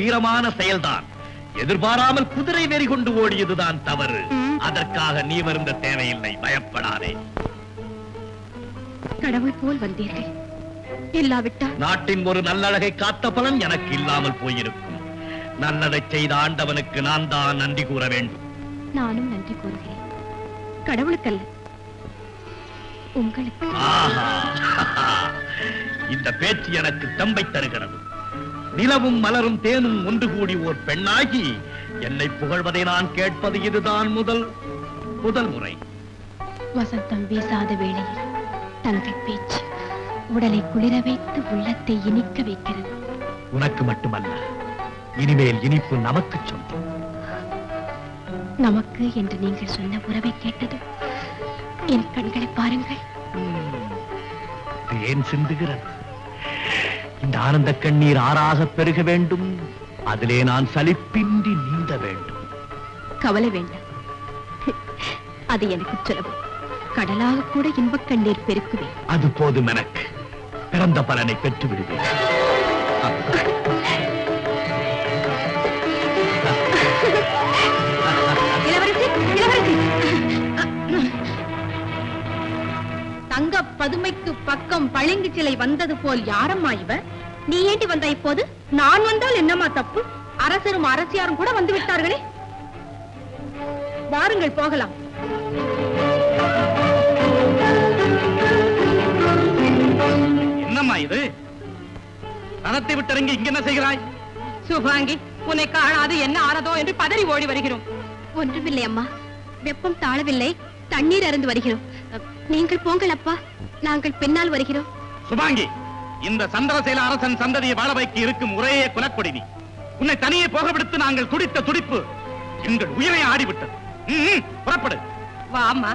வீரமான செயல்தான். எதிர்பாராமல் குதிரை வெறி கொண்டு ஓடியதுதான் தவறு. அதற்காக நீ வருந்த தேவையில்லை, பயப்படாதே. கடவுள் போல் வந்தீர்கள். இல்லாவிட்டால் நாட்டின் ஒரு நல்லழகை காத்த பலன் எனக்கு இல்லாமல் போயிருக்கும். நல்லதை செய்த ஆண்டவனுக்கு நான் தான் நன்றி கூற வேண்டும். நானும் நன்றி கூறுகிறேன், கடவுளுக்கல்ல, உங்களுக்கு. இந்த பேச்சு எனக்கு தம்பை தருகிறது. நிலவும் மலரும் தேனும் ஒன்று கூடி ஓர் பெண்ணாகி என்னை புகழ்வதை நான் கேட்பது இதுதான் முதல் முறை. வசந்தம் வீசாத வேளையில் தங்கை பேச்சு உடலை குளிர வைத்து உள்ளத்தை இனிக்க வைக்கிறது. உனக்கு மட்டுமல்ல, இனிமேல் இனிப்பு நமக்கு சொந்தம். நமக்கு என்று நீங்கள் சொன்ன உறவை கேட்டது என் கண்களை பாருங்கள், தேன் சிந்துகிறது. இந்த ஆனந்த கண்ணீர் ஆறாக பெருக வேண்டும். அதிலே நான் சலிப்பின்றி நீந்த வேண்டும். கவலை வேண்டாம், அது எனக்கு சுலபம். கடலாக கூட இன்பக் கண்ணீர் பெருக்குவேன். அது போதும், எனக்கு பிறந்த பலனை பெற்று விடுவேன். தங்க பதுமைக்கு பக்கம் பளிங்கு சிலை வந்தது போல் யாரம்மா இவர்? நீ ஏண்டி வந்த இப்போது? நான் வந்தால் என்னம்மா தப்பு? அரசரும் அரசியாரும் கூட வந்து விட்டார்களே, வாருங்கள் போகலாம். என்னம்மா இது? தனத்தை விட்டிறங்கி இங்க என்ன செய்கிறாய்? சுபாங்கி, உன்னை காணாது என்ன ஆறதோ என்று பதறி ஓடி வருகிறோம். ஒன்றுமில்லை அம்மா, வெப்பம் தாழவில்லை, தண்ணீர் அருந்து வருகிறோம். நீங்கள் போங்கள் அப்பா, நாங்கள் பின்னால் வருகிறோம். சுபாங்கி, இந்த சந்திரசேல அரசன் சந்ததியை வாழ வைக்க இருக்கும் முறையே குலக்கொடி. உன்னை தனியே போக விடுத்து நாங்கள் துடித்த துடிப்பு எங்கள் உயிரை ஆடிவிட்டது. புறப்படு வாமா.